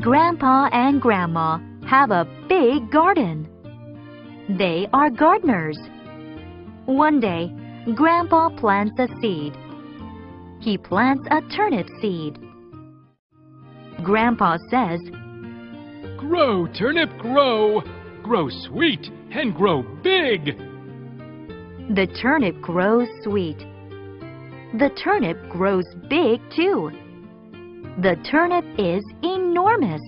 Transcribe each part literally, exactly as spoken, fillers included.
Grandpa and Grandma have a big garden. They are gardeners. One day, Grandpa plants a seed. He plants a turnip seed. Grandpa says, "Grow, turnip, grow! Grow sweet and grow big!" The turnip grows sweet. The turnip grows big too. The turnip is enormous.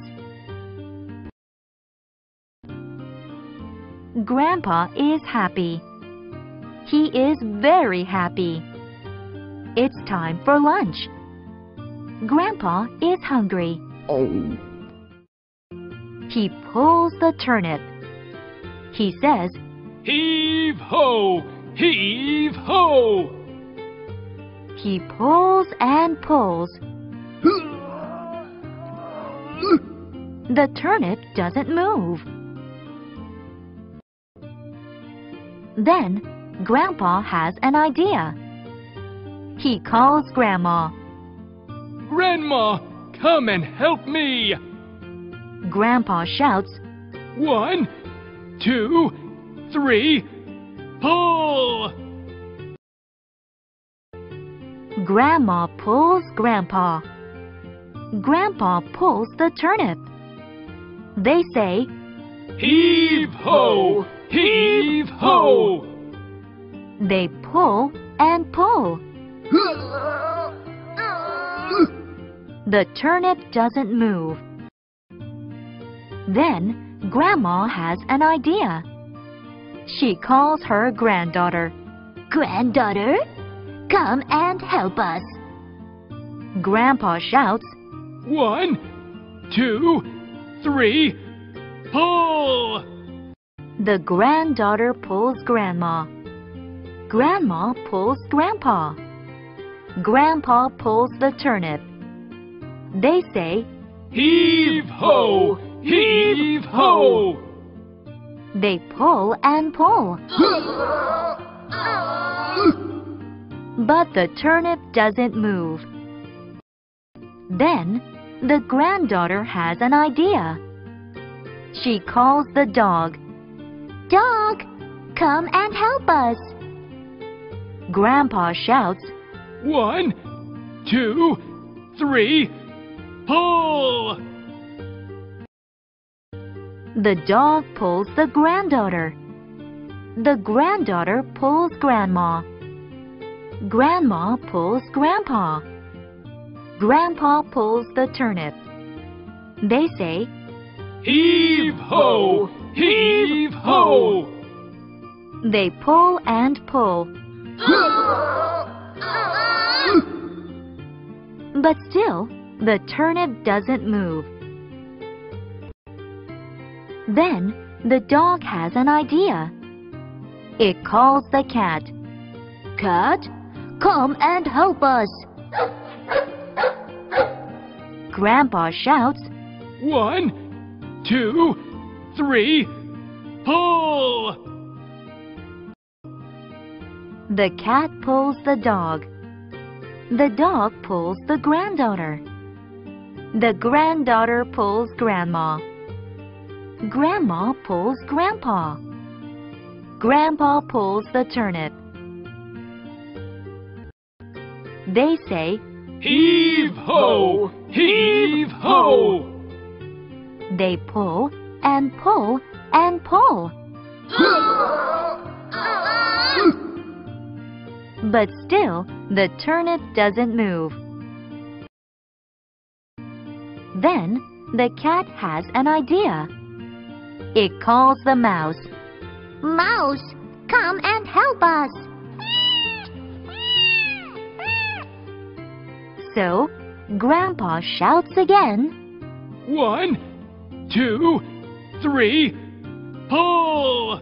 Grandpa is happy. He is very happy. It's time for lunch. Grandpa is hungry. Oh. He pulls the turnip. He says, "Heave ho! Heave ho!" He pulls and pulls. The turnip doesn't move. Then, Grandpa has an idea. He calls Grandma. "Grandma, come and help me!" Grandpa shouts, "One, two, three, pull!" Grandma pulls Grandpa. Grandpa pulls the turnip. They say, "Heave ho! Heave ho!" They pull and pull. The turnip doesn't move. Then, Grandma has an idea. She calls her granddaughter. "Granddaughter, come and help us." Grandpa shouts, "One, two, three, pull!" The granddaughter pulls Grandma. Grandma pulls Grandpa. Grandpa pulls the turnip. They say, "Heave ho! Heave ho!" They pull and pull. But the turnip doesn't move. Then, the granddaughter has an idea. She calls the dog. "Dog, come and help us." Grandpa shouts, "One, two, three, pull!" The dog pulls the granddaughter. The granddaughter pulls Grandma. Grandma pulls Grandpa. Grandpa pulls the turnip. They say, "Heave ho! Heave ho!" They pull and pull. But still, the turnip doesn't move. Then, the dog has an idea. It calls the cat. "Cat, come and help us." Grandpa shouts, "One, two, three, pull!" The cat pulls the dog. The dog pulls the granddaughter. The granddaughter pulls Grandma. Grandma pulls Grandpa. Grandpa pulls the turnip. They say, "Heave ho! Heave ho!" They pull and pull and pull. But still, the turnip doesn't move. Then, the cat has an idea. It calls the mouse. "Mouse, come and help us." So, Grandpa shouts again. "One, two, three, pull!"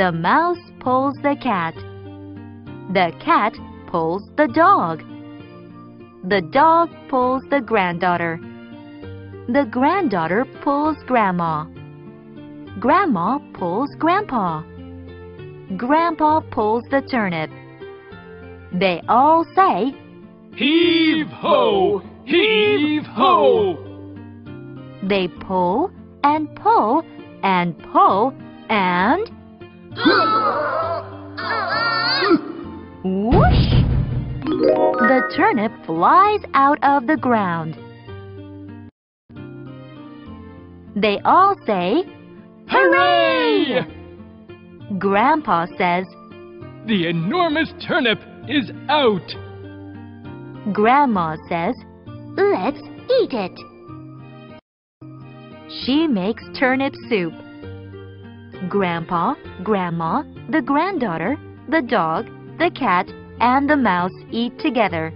The mouse pulls the cat. The cat pulls the dog. The dog pulls the granddaughter. The granddaughter pulls Grandma. Grandma pulls Grandpa. Grandpa pulls the turnip. They all say, heave ho, heave ho. They pull and pull and pull and whoosh! The turnip flies out of the ground. They all say, hooray! Grandpa says, the enormous turnip is out. Grandma says, let's eat it. She makes turnip soup. Grandpa, Grandma, the granddaughter, the dog, the cat, and the mouse eat together.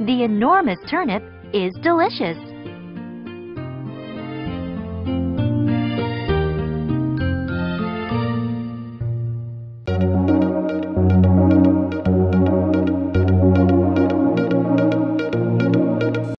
The enormous turnip is delicious.